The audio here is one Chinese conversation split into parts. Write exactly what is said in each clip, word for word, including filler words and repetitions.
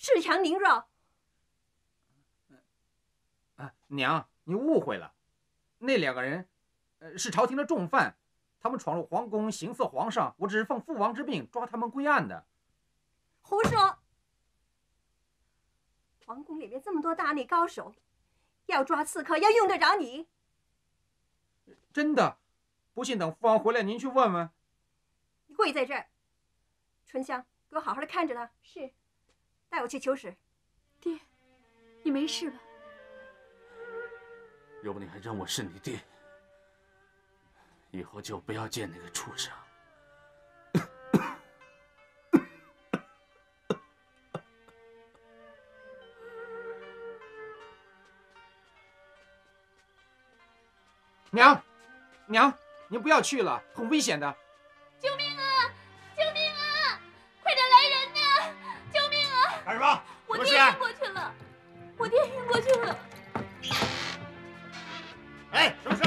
恃强凌弱。啊，娘，你误会了，那两个人，呃，是朝廷的重犯，他们闯入皇宫，行刺皇上，我只是奉父王之命抓他们归案的。胡说！皇宫里面这么多大内高手，要抓刺客要用得着你？真的，不信等父王回来您去问问。你跪在这儿，春香，给我好好的看着他。是。 带我去求死，爹，你没事吧？要不你还认我是你爹？以后就不要见那个畜生。娘，娘，您不要去了，很危险的。救命啊！救命啊！快点来人呐！ 干什么？我爹晕过去了，我爹晕过去了。哎，什么事？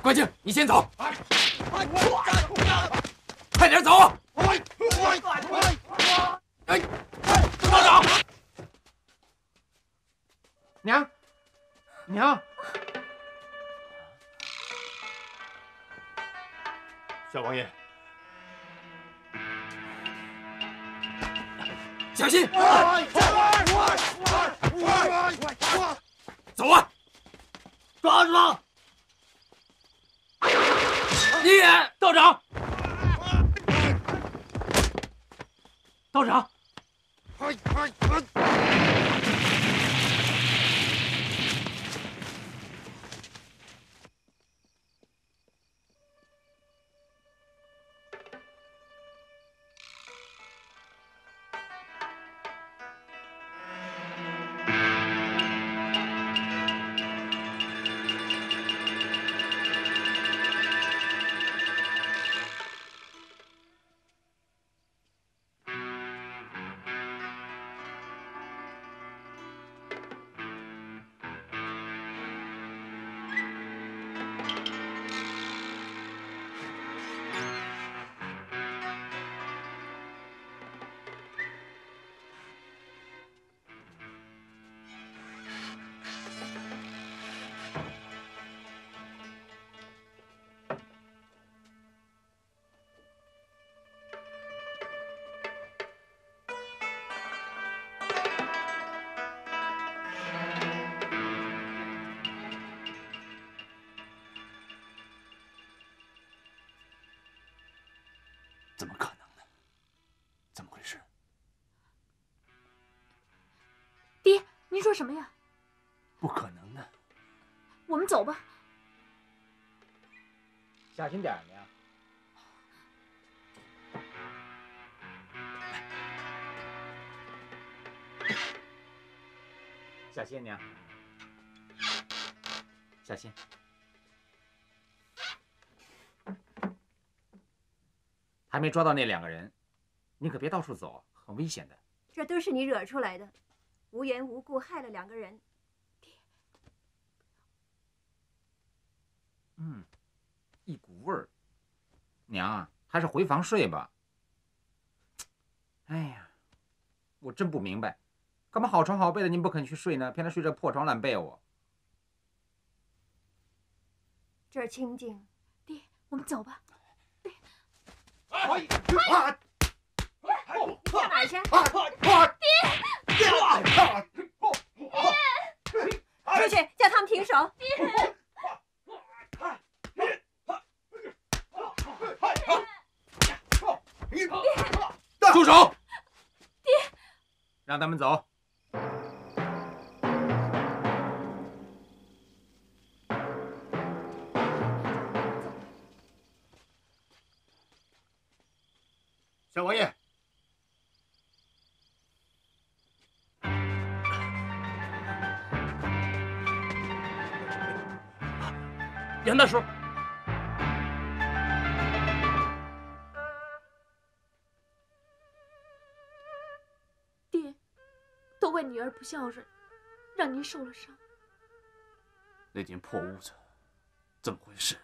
关静，你先走，快点走！哎，放手！娘，娘，小王爷，小心！走啊！抓住他！ 你也，道长，道长，怎么可能呢？怎么回事？爹，您说什么呀？不可能的。我们走吧。小心点儿，娘。 小心，娘。小心。 还没抓到那两个人，你可别到处走，很危险的。这都是你惹出来的，无缘无故害了两个人。爹，嗯，一股味儿。娘啊，还是回房睡吧。哎呀，我真不明白，干嘛好床好被的您不肯去睡呢，偏得睡这破床烂被窝。这儿清静，爹，我们走吧。 哎！你上哪儿去？爹！爹！出去叫他们停手！爹！ 爹，住手！爹，让他们走。小王爷。 杨大叔，爹，都怪女儿不孝顺，让您受了伤。那间破屋子怎么回事？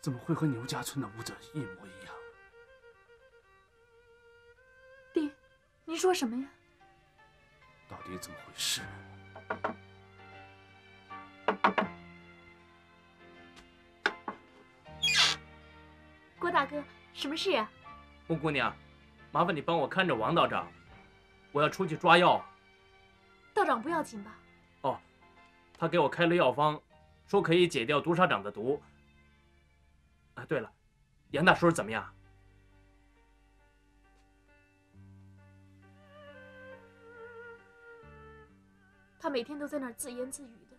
怎么会和牛家村的屋子一模一样？爹，您说什么呀？到底怎么回事？ 郭大哥，什么事啊？穆姑娘，麻烦你帮我看着王道长，我要出去抓药。道长不要紧吧？哦，他给我开了药方，说可以解掉毒沙长的毒。啊，对了，杨大叔怎么样？他每天都在那儿自言自语的。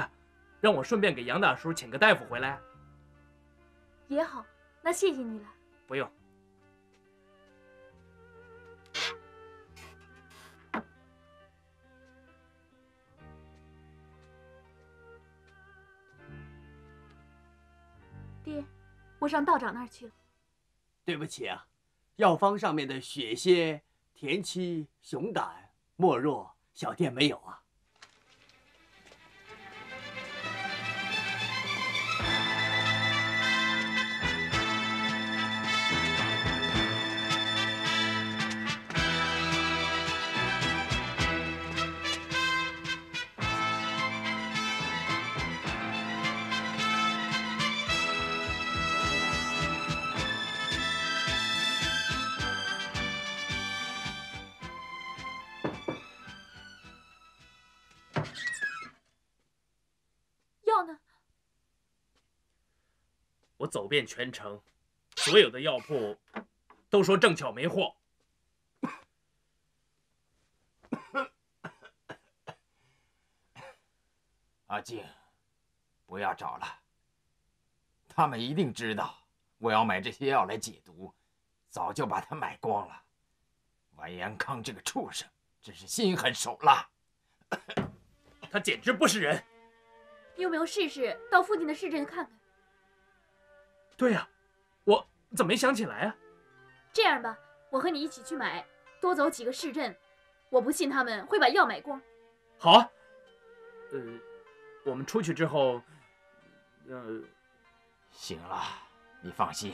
哎，让我顺便给杨大叔请个大夫回来。 也好，那谢谢你了。不用。爹，我上道长那儿去了。对不起啊，药方上面的雪蝎、田七、熊胆、莫若，小店没有啊。 我走遍全城，所有的药铺都说正巧没货。阿静，不要找了，他们一定知道我要买这些药来解毒，早就把它买光了。完颜康这个畜生，真是心狠手辣，他简直不是人。你有没有试试到附近的市镇看看？ 对呀、啊，我怎么没想起来啊？这样吧，我和你一起去买，多走几个市镇，我不信他们会把药买光。好啊，呃，我们出去之后，呃，行了，你放心，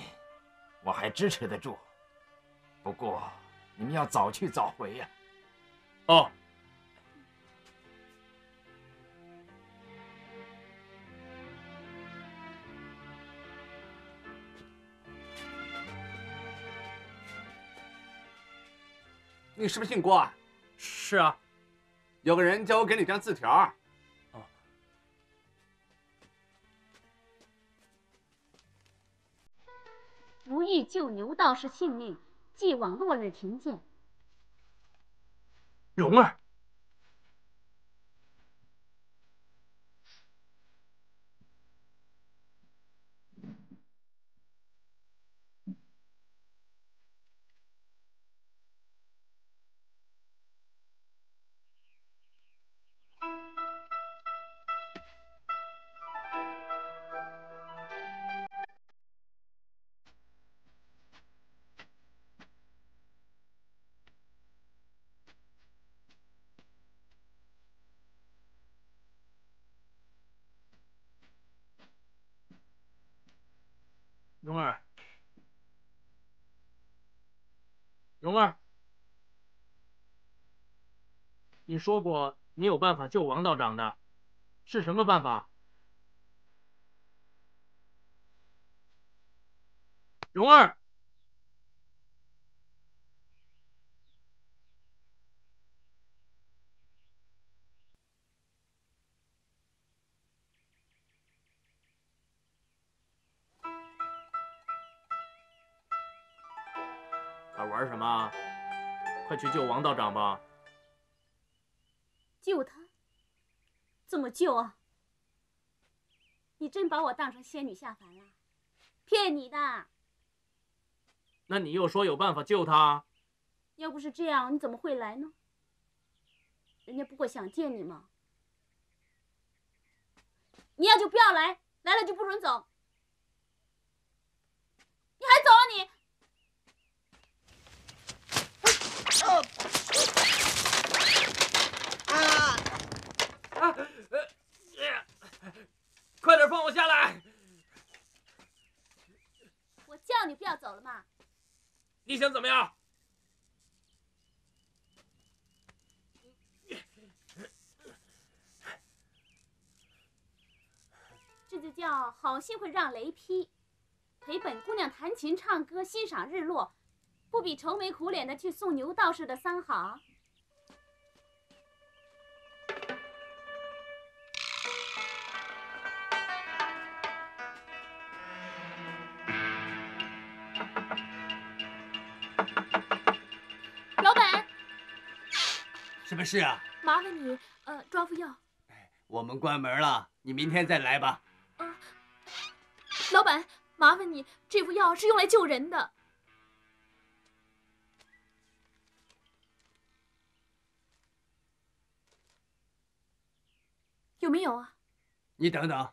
我还支持得住。不过你们要早去早回呀、啊。哦。 你是不是姓郭啊？是啊，有个人叫我给你张字条。哦，无意救牛道士性命，寄往落日庭见。蓉儿，蓉儿，蓉儿，你说过你有办法救王道长的，是什么办法？蓉儿，玩什么？快去救王道长吧！救他？怎么救啊？你真把我当成仙女下凡了？骗你的！那你又说有办法救他？要不是这样，你怎么会来呢？人家不过想见你嘛。你要就不要来，来了就不准走。 你还走啊你！啊啊啊！快点放我下来！我叫你不要走了嘛！你想怎么样？这就叫好心会让雷劈。 陪本姑娘弹琴唱歌，欣赏日落，不比愁眉苦脸的去送牛道士的三好。老板，什么事啊？麻烦你，呃，抓副药。我们关门了，你明天再来吧。啊，老板。 麻烦你，这副药是用来救人的。有没有啊？你等等。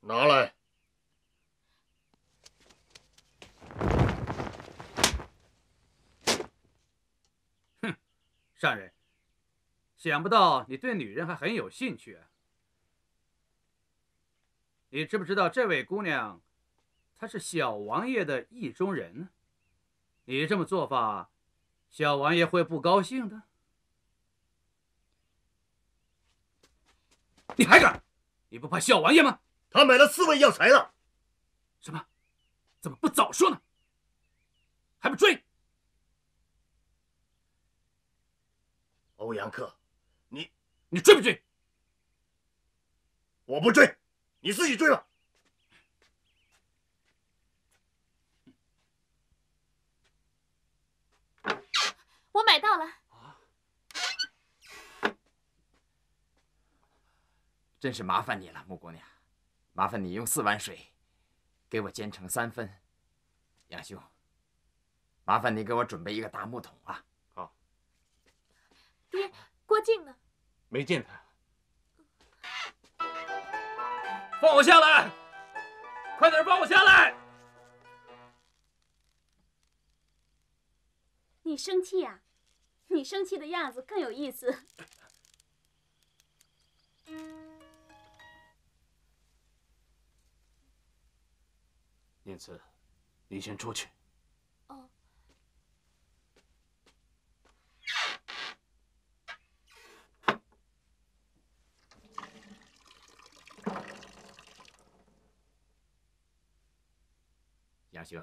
拿来！哼，善人，想不到你对女人还很有兴趣啊！你知不知道这位姑娘，她是小王爷的意中人呢？你这么做法，小王爷会不高兴的。你还敢？你不怕小王爷吗？ 他买了四味药材了，什么？怎么不早说呢？还不追？欧阳克，你你追不追？我不追，你自己追吧。我买到了。啊！真是麻烦你了，穆姑娘。 麻烦你用四碗水，给我煎成三分。杨兄，麻烦你给我准备一个大木桶啊！好。爹，郭靖呢？没见他。放我下来！快点放我下来！你生气呀？你生气的样子更有意思。 念慈，你先出去。哦。杨兄，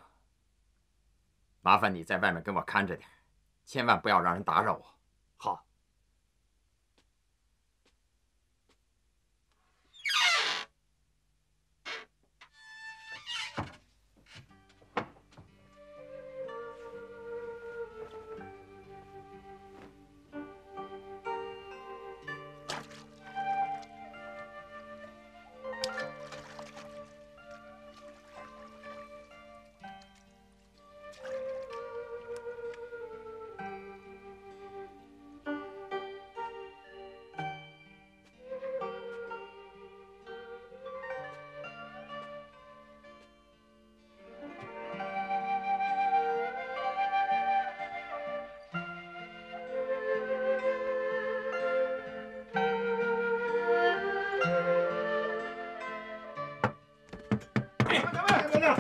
麻烦你在外面跟我看着点，千万不要让人打扰我。好。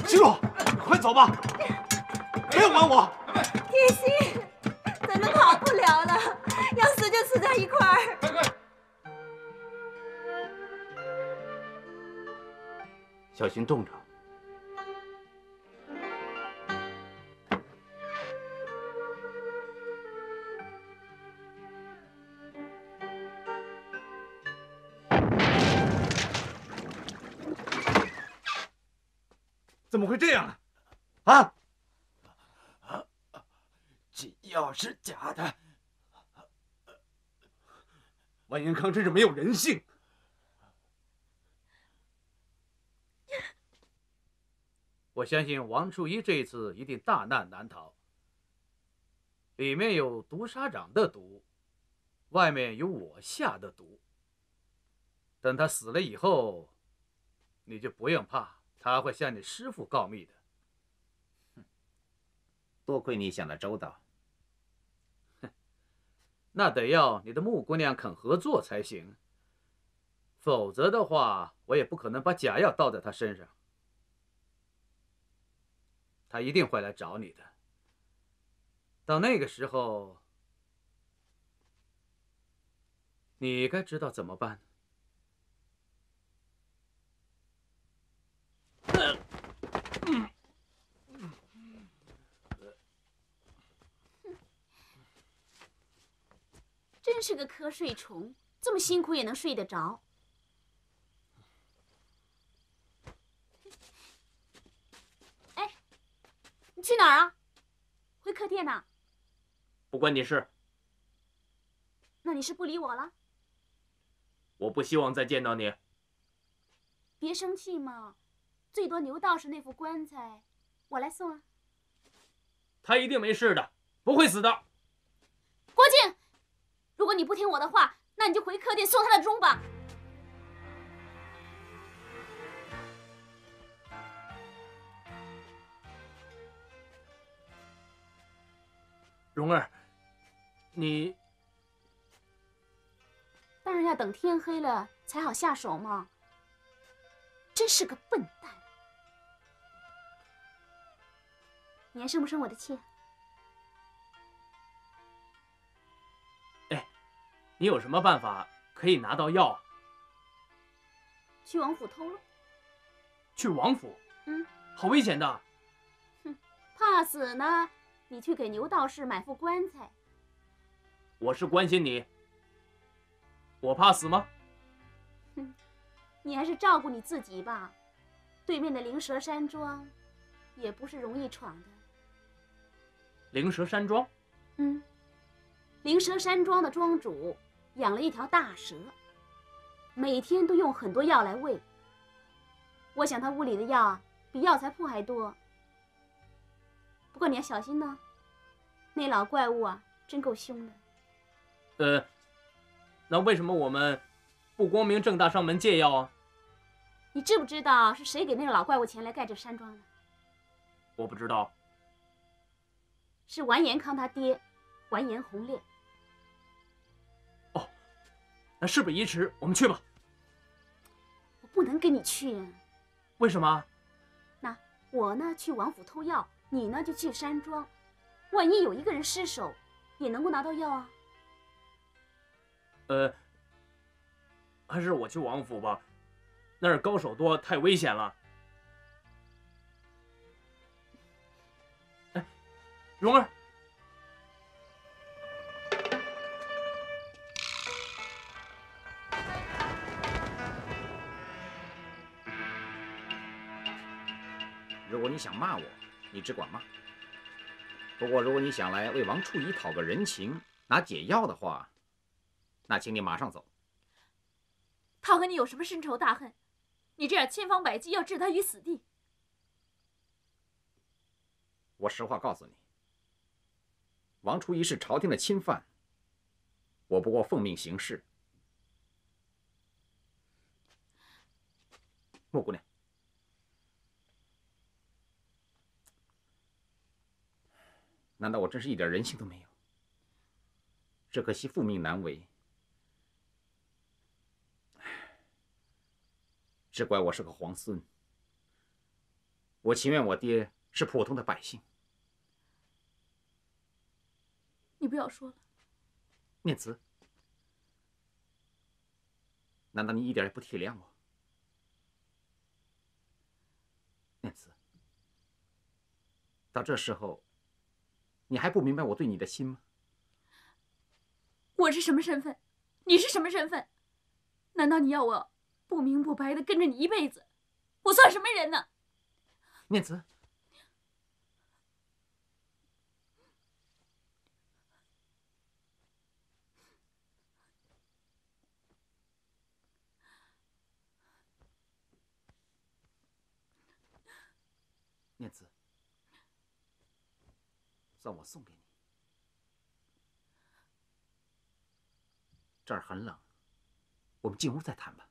记住，你快走吧！别管我。天心，咱们跑不了了，要死就死在一块儿。快快！小心冻着。怎么会这样啊？啊！啊！这药是假的，万延康真是没有人性。 我相信王处一这次一定大难难逃。里面有毒沙掌的毒，外面有我下的毒。等他死了以后，你就不用怕他会向你师父告密的。多亏你想得周到。哼，那得要你的穆姑娘肯合作才行，否则的话，我也不可能把假药倒在她身上。 他一定会来找你的。到那个时候，你该知道怎么办。真是个瞌睡虫，这么辛苦也能睡得着。 去哪儿啊？回客店呐？不关你事。那你是不理我了？我不希望再见到你。别生气嘛，最多牛道士那副棺材，我来送啊。他一定没事的，不会死的。郭靖，如果你不听我的话，那你就回客店送他的钟吧。 蓉儿，你当然要等天黑了才好下手嘛，真是个笨蛋！你还生不生我的气？哎，你有什么办法可以拿到药啊？去王府偷了。去王府？嗯，好危险的。哼，怕死呢。 你去给牛道士买副棺材。我是关心你，我怕死吗？哼，你还是照顾你自己吧。对面的灵蛇山庄，也不是容易闯的。灵蛇山庄？嗯，灵蛇山庄的庄主养了一条大蛇，每天都用很多药来喂。我想他屋里的药比药材铺还多。 不过你要小心呢，那老怪物啊，真够凶的。呃，那为什么我们不光明正大上门借药啊？你知不知道是谁给那个老怪物钱来盖这山庄的？我不知道。是完颜康他爹，完颜洪烈。哦，那事不宜迟，我们去吧。我不能跟你去啊。为什么？那我呢，去王府偷药。 你呢就去山庄，万一有一个人失手，也能够拿到药啊。呃，还是我去王府吧，那儿高手多，太危险了。哎，蓉儿，如果你想骂我。 你只管骂。不过，如果你想来为王处一讨个人情，拿解药的话，那请你马上走。他和你有什么深仇大恨？你这样千方百计要置他于死地。我实话告诉你，王处一是朝廷的钦犯，我不过奉命行事。穆姑娘。 难道我真是一点人性都没有？只可惜父命难违，只怪我是个皇孙。我情愿我爹是普通的百姓。你不要说了。念慈，难道你一点也不体谅我？念慈，到这时候。 你还不明白我对你的心吗？我是什么身份？你是什么身份？难道你要我不明不白的跟着你一辈子？我算什么人呢？念慈，念慈，算我送给你。这儿很冷，我们进屋再谈吧。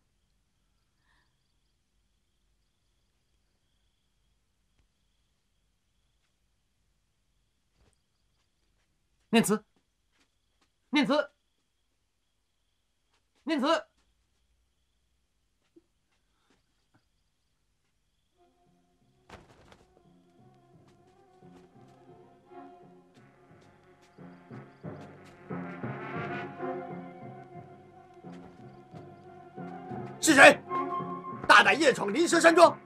念慈，念慈，念慈，是谁？大胆夜闯灵蛇山庄！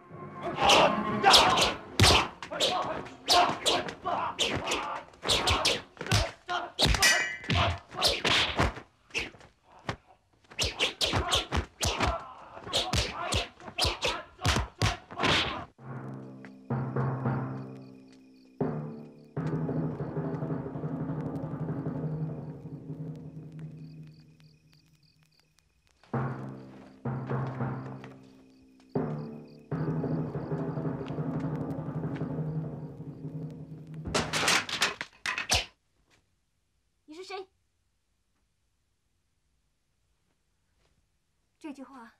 这句话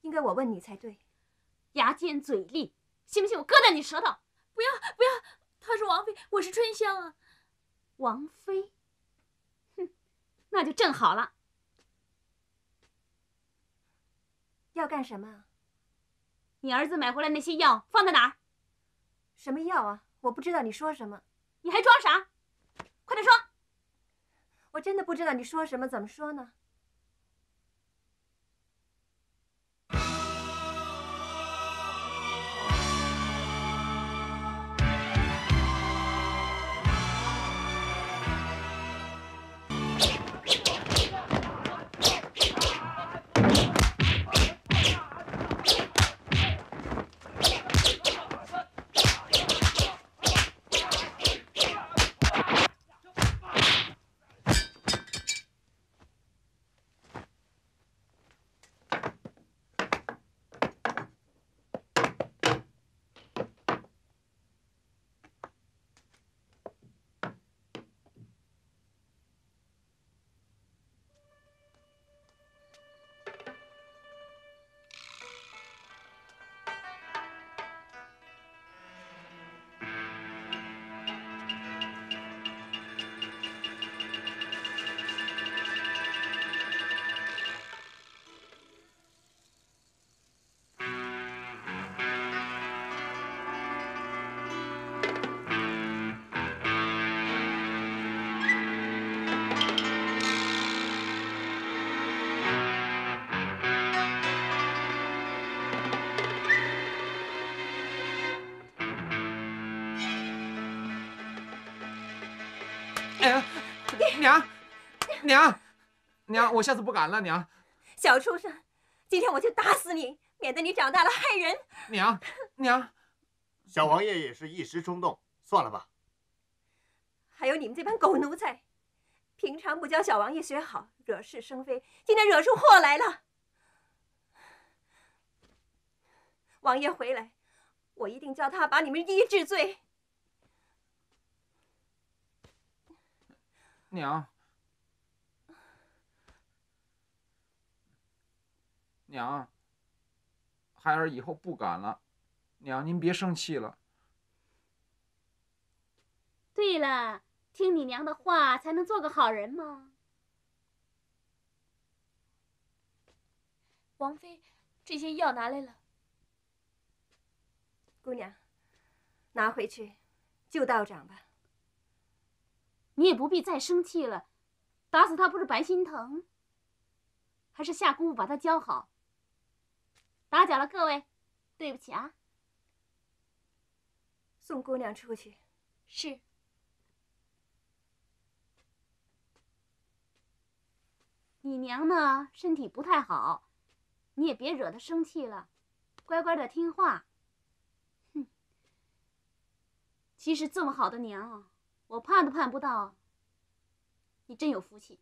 应该我问你才对，牙尖嘴利，信不信我割断你舌头？不要不要！她是王妃，我是春香啊。王妃，哼，那就正好了。要干什么啊？你儿子买回来那些药放在哪儿？什么药啊？我不知道你说什么。你还装傻？快点说！我真的不知道你说什么，怎么说呢？ 娘，娘，娘，我下次不敢了。娘，小畜生，今天我就打死你，免得你长大了害人。娘，娘，小王爷也是一时冲动，算了吧。还有你们这帮狗奴才，平常不教小王爷学好，惹是生非，今天惹出祸来了。王爷回来，我一定叫他把你们一一治罪。 娘，娘，孩儿以后不敢了。娘，您别生气了。对了，听你娘的话才能做个好人嘛。王妃，这些药拿来了。姑娘，拿回去，就道长吧。 你也不必再生气了，打死他不是白心疼。还是下功夫把他教好。打搅了各位，对不起啊。送姑娘出去。是。你娘呢，身体不太好，你也别惹她生气了，乖乖的听话。哼，其实这么好的娘啊，我盼都盼不到。你真有福气。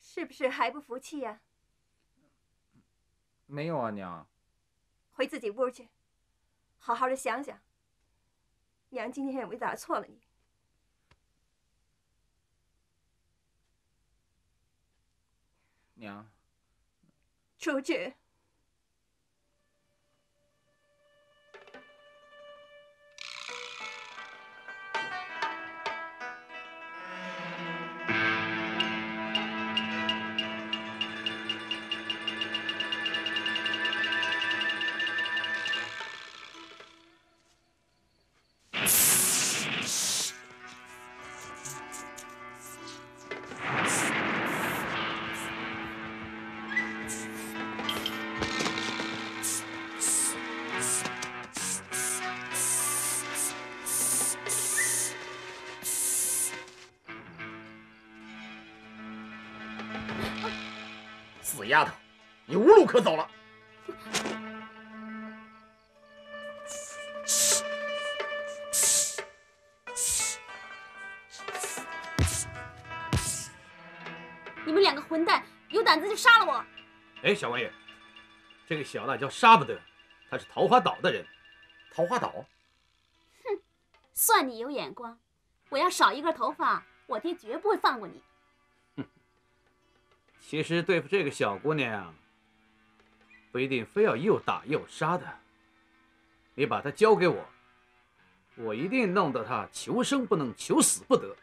是不是还不服气呀？没有啊，娘。回自己屋去，好好的想想。娘今天也没打错了你。 娘，出去。死丫头，你无路可走了。你们两个混蛋，有胆子就杀了我！哎，小王爷，这个小娜叫杀不得，她是桃花岛的人。桃花岛？哼，算你有眼光！我要少一根头发，我爹绝不会放过你。 其实对付这个小姑娘，不一定非要又打又杀的。你把她交给我，我一定弄得她求生不能，求死不得。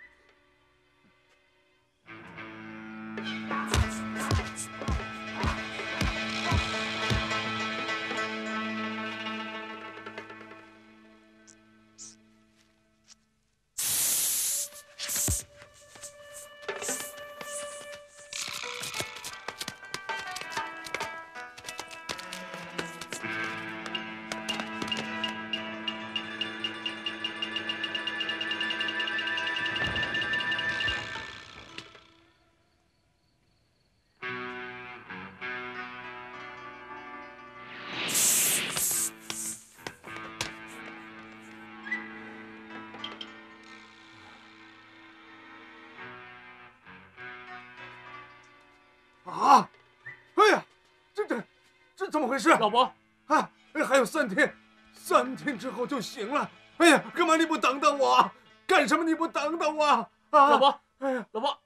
是老伯，啊，还有三天，三天之后就行了。哎呀，干嘛你不等等我？干什么你不等等我？啊，老伯，哎呀，老伯，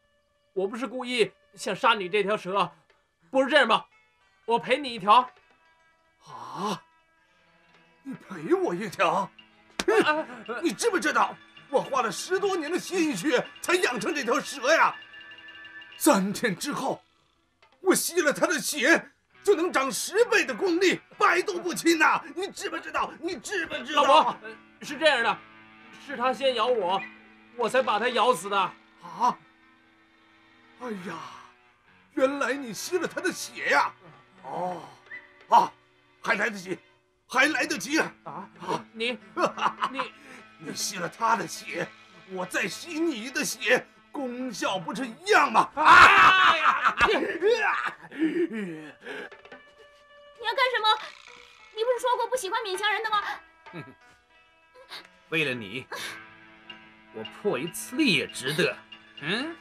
我不是故意想杀你这条蛇，不是这样吧？我赔你一条。啊，你赔我一条？哎、你知不知道我花了十多年的心血才养成这条蛇呀？三天之后，我吸了他的血。 就能长十倍的功力，百毒不侵呐！你知不知道？你知不知道？老伯，是这样的，是他先咬我，我才把他咬死的。啊！哎呀，原来你吸了他的血呀！哦，啊，还来得及，还来得及啊！啊，你你你吸了他的血，我再吸你的血，功效不是一样吗？啊！ 你要干什么？你不是说过不喜欢勉强人的吗？为了你，我破一次例也值得。嗯。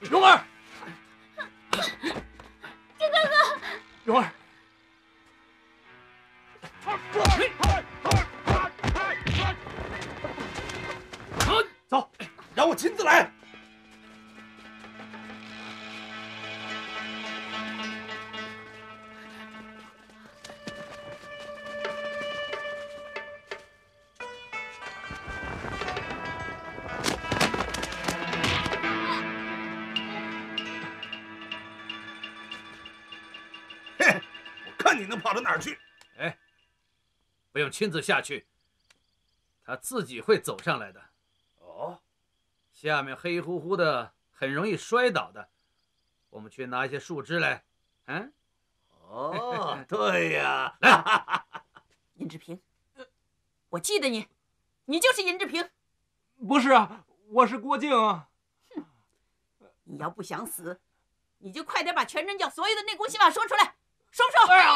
蓉儿，靖哥哥，蓉儿。 亲自来。 嘿，我看你能跑到哪儿去！哎，不用亲自下去，他自己会走上来的。 下面黑乎乎的，很容易摔倒的。我们去拿一些树枝来。嗯，哦，对呀，来，尹志平，我记得你，你就是尹志平。不是啊，我是郭靖啊。哼，你要不想死，你就快点把全真教所有的内功心法说出来，说不说？哎呀，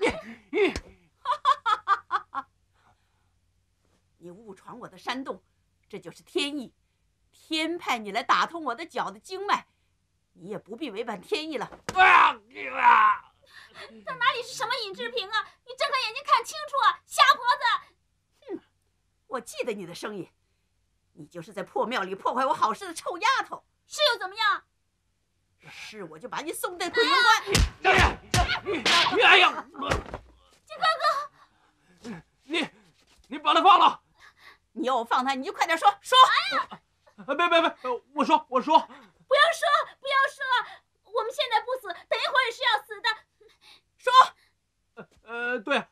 你你，你误闯我的山洞，这就是天意，天派你来打通我的脚的经脉，你也不必违反天意了。啊！啊 那哪里是什么尹志平啊！你睁开眼睛看清楚啊，瞎婆子！哼，我记得你的声音，你就是在破庙里破坏我好事的臭丫头。是又怎么样？是我就把你送进退云观。哎呀！金哥哥，你你把他放了！你要我放他，你就快点说说！哎呀！别别别！我说我说！不要说不要说！我们现在不死，等一会儿也是要死的。 说，呃呃，对，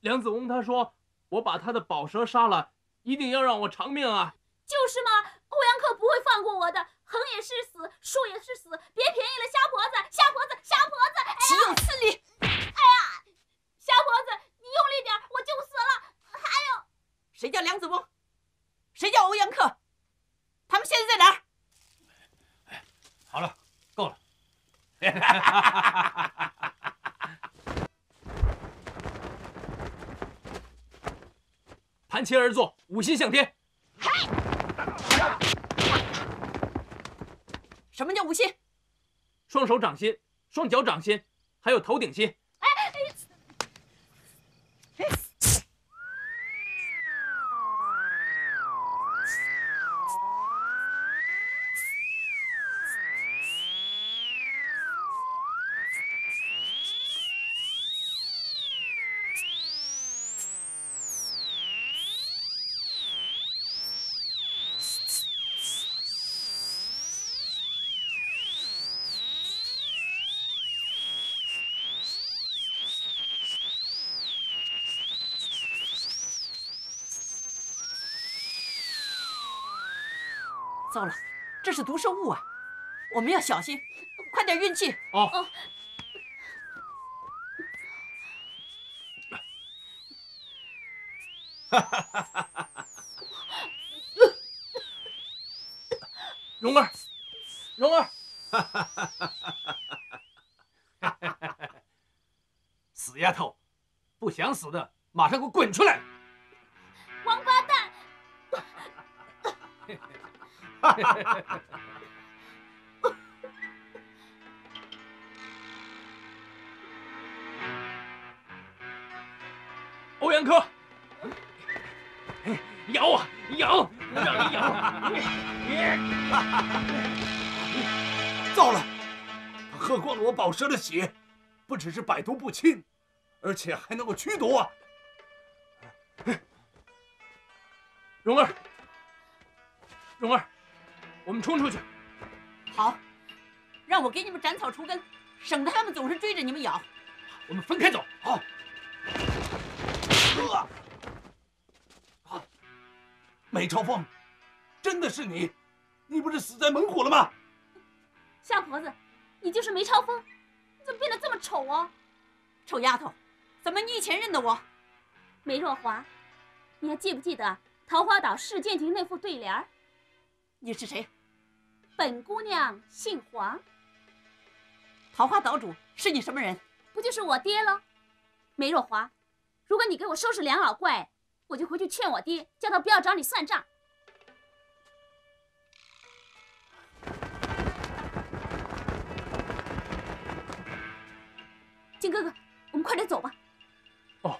梁子翁他说，我把他的宝蛇杀了，一定要让我偿命啊！就是嘛，欧阳克不会放过我的，横也是死，竖也是死，别便宜了瞎婆子，瞎婆子，瞎婆子！岂有此理！哎呀，瞎婆子，你用力点，我就死了！还有，谁叫梁子翁？谁叫欧阳克？他们现在在哪儿？哎，好了，够了。盘膝而坐，五心向天。什么叫五心？双手掌心，双脚掌心，还有头顶心。哎哎哎 糟了，这是毒生物啊！我们要小心，快点运气哦。哦蓉儿，蓉儿，死丫头，不想死的，马上给我滚出来！王八蛋！欧阳克，咬我，咬，让你咬！糟了，他喝光了我宝蛇的血，不只是百毒不侵，而且还能够驱毒啊！蓉儿，蓉儿。 我们冲出去，好，让我给你们斩草除根，省得他们总是追着你们咬。我们分开走，好。啊！啊！梅超凤，真的是你？你不是死在猛虎了吗？夏婆子，你就是梅超风，你怎么变得这么丑啊？臭丫头，怎么你以前认得我？梅若华，你还记不记得桃花岛世剑亭那副对联？ 你是谁？本姑娘姓黄。桃花岛主是你什么人？不就是我爹喽？梅若华，如果你给我收拾梁老怪，我就回去劝我爹，叫他不要找你算账。靖哥哥，我们快点走吧。哦。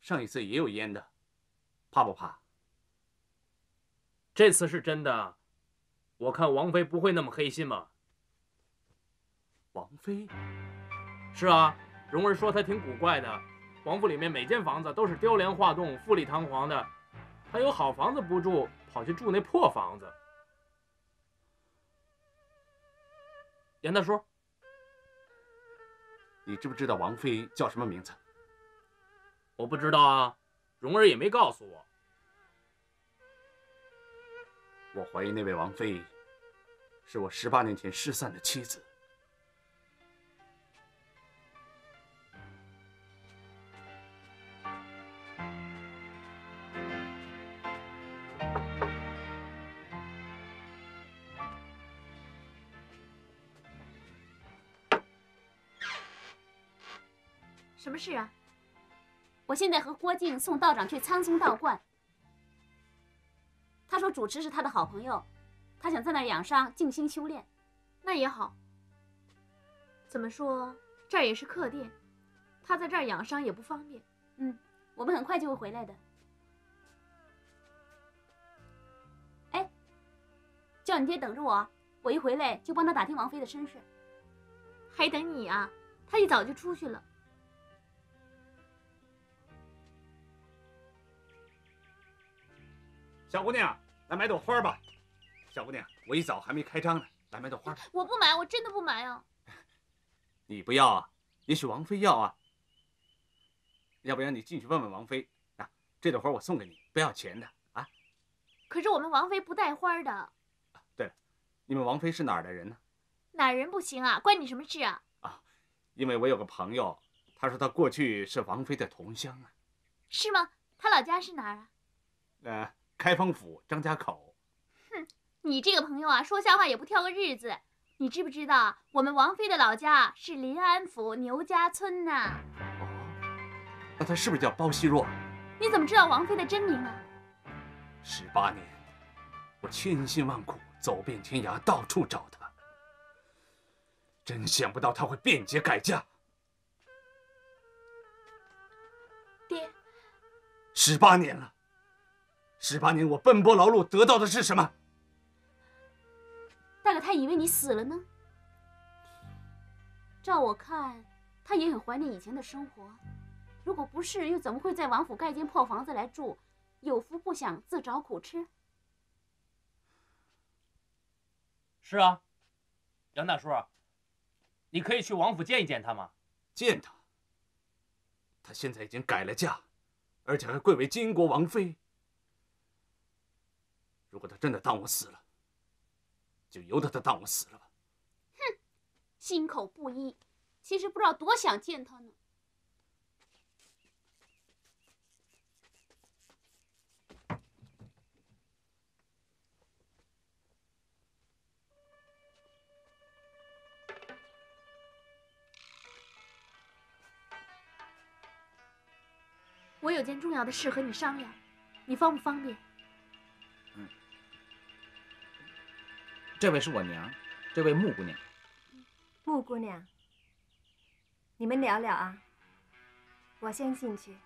上一次也有烟的，怕不怕？这次是真的，我看王妃不会那么黑心吧？王妃？是啊，蓉儿说她挺古怪的。王府里面每间房子都是雕梁画栋、富丽堂皇的，她有好房子不住，跑去住那破房子。严大叔，你知不知道王妃叫什么名字？ 我不知道啊，蓉儿也没告诉我。我怀疑那位王妃是我十八年前失散的妻子。什么事啊？我现在和郭靖送道长去苍松道观。 他说主持是他的好朋友，他想在那儿养伤静心修炼，那也好。怎么说，这儿也是客店，他在这儿养伤也不方便。嗯，我们很快就会回来的。哎，叫你爹等着我，我一回来就帮他打听王妃的身世。还等你啊？他一早就出去了。 小姑娘，来买朵花吧。小姑娘，我一早还没开张呢，来买朵花吧。我不买，我真的不买啊。你不要啊？也许王妃要啊。要不然你进去问问王妃啊，这朵花我送给你，不要钱的啊。可是我们王妃不带花的。啊、对了，你们王妃是哪儿的人呢？哪儿人不行啊？关你什么事啊？啊，因为我有个朋友，他说他过去是王妃的同乡啊。是吗？他老家是哪儿啊？呃。 开封府张家口。哼，你这个朋友啊，说瞎话也不挑个日子。你知不知道我们王妃的老家是临安府牛家村呢？哦，那她是不是叫包惜弱？你怎么知道王妃的真名啊？十八年，我千辛万苦走遍天涯，到处找她，真想不到她会变节改嫁。爹，十八年了。 十八年，我奔波劳碌得到的是什么？大概他以为你死了呢。照我看，他也很怀念以前的生活。如果不是，又怎么会在王府盖间破房子来住？有福不享，自找苦吃。是啊，杨大叔，你可以去王府见一见他吗？见他。他现在已经改了嫁，而且还贵为金国王妃。 如果他真的当我死了，就由得他当我死了吧。哼，心口不一，其实不知道多想见他呢。我有件重要的事和你商量，你方不方便？ 这位是我娘，这位穆姑娘。穆姑娘，你们聊聊啊，我先进去。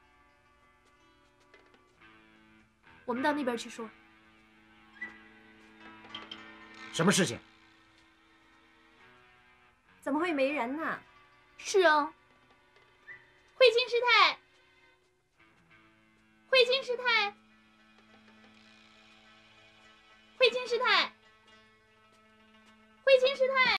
我们到那边去说。什么事情？怎么会没人呢？是哦。慧清师太，慧清师太，慧清师太。 慧清师太。